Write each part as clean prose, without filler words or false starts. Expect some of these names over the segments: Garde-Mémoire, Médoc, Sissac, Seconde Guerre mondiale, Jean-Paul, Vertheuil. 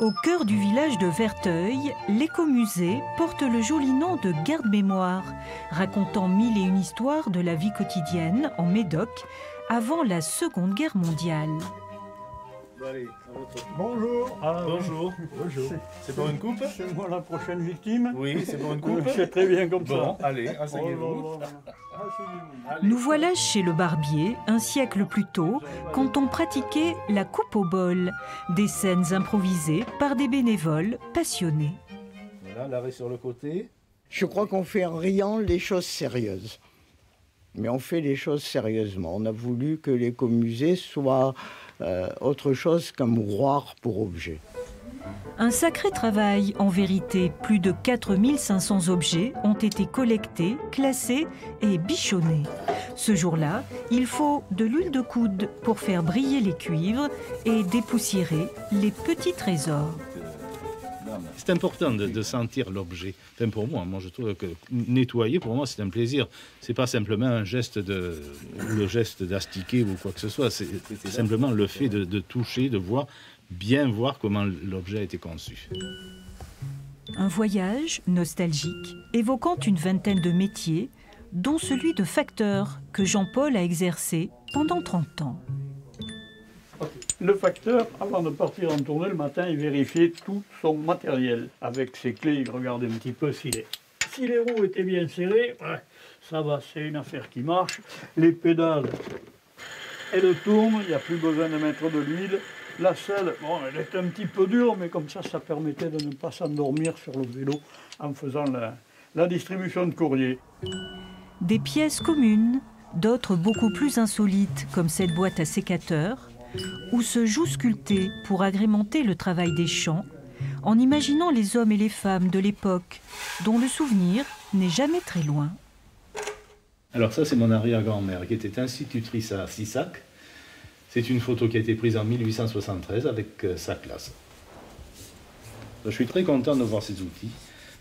Au cœur du village de Vertheuil, l'écomusée porte le joli nom de Garde-Mémoire, racontant 1001 histoires de la vie quotidienne en Médoc avant la Seconde Guerre mondiale. Allez, bonjour. Ah, bonjour. Bonjour. C'est pour une coupe? C'est moi la prochaine victime. Oui, c'est pour une coupe. C'est très bien comme bon, ça. Allez, asseyez-vous. Nous voilà chez le barbier, un siècle plus tôt, quand on pratiquait la coupe au bol. Des scènes improvisées par des bénévoles passionnés. Voilà, l'arrêt sur le côté. Je crois qu'on fait en riant les choses sérieuses. Mais on fait les choses sérieusement. On a voulu que l'écomusée soit autre chose qu'un mouroir pour objet. Un sacré travail, en vérité. Plus de 4500 objets ont été collectés, classés et bichonnés. Ce jour-là, il faut de l'huile de coude pour faire briller les cuivres et dépoussiérer les petits trésors. C'est important de sentir l'objet. Enfin, pour moi, je trouve que nettoyer, pour moi, c'est un plaisir. C'est pas simplement un geste d'astiquer ou quoi que ce soit. C'est simplement le fait de toucher, de voir, bien voir comment l'objet a été conçu. Un voyage nostalgique, évoquant une vingtaine de métiers, dont celui de facteur que Jean-Paul a exercé pendant 30 ans. Le facteur, avant de partir en tournée le matin, il vérifiait tout son matériel. Avec ses clés, il regardait un petit peu si les roues étaient bien serrées, ça va, c'est une affaire qui marche. Les pédales, elles tournent, il n'y a plus besoin de mettre de l'huile. La selle, elle est un petit peu dure, mais comme ça, ça permettait de ne pas s'endormir sur le vélo en faisant la distribution de courrier. Des pièces communes, d'autres beaucoup plus insolites, comme cette boîte à sécateurs, où se jouent sculptés pour agrémenter le travail des champs, en imaginant les hommes et les femmes de l'époque, dont le souvenir n'est jamais très loin. Alors ça, c'est mon arrière-grand-mère, qui était institutrice à Sissac. C'est une photo qui a été prise en 1873 avec sa classe. Je suis très content de voir ces outils,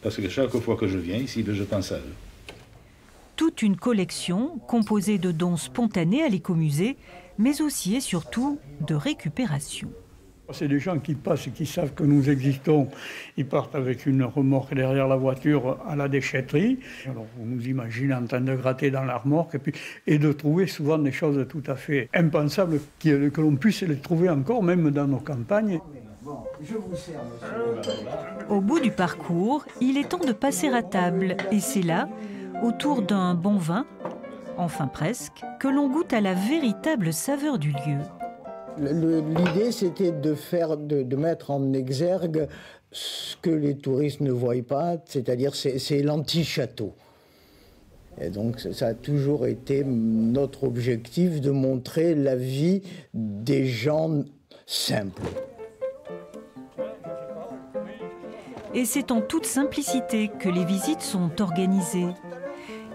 parce que chaque fois que je viens ici, je pense à eux. Toute une collection composée de dons spontanés à l'écomusée, mais aussi et surtout de récupération. C'est des gens qui passent et qui savent que nous existons. Ils partent avec une remorque derrière la voiture à la déchetterie. Alors on nous imagine en train de gratter dans la remorque et de trouver souvent des choses tout à fait impensables que l'on puisse les trouver encore, même dans nos campagnes. Au bout du parcours, il est temps de passer à table. Et c'est là, autour d'un bon vin, enfin presque, que l'on goûte à la véritable saveur du lieu. L'idée, c'était de mettre en exergue ce que les touristes ne voient pas, c'est-à-dire c'est l'anti-château. Et donc ça a toujours été notre objectif de montrer la vie des gens simples. Et c'est en toute simplicité que les visites sont organisées.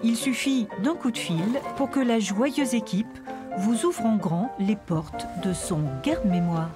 Il suffit d'un coup de fil pour que la joyeuse équipe vous ouvre en grand les portes de son garde-mémoire.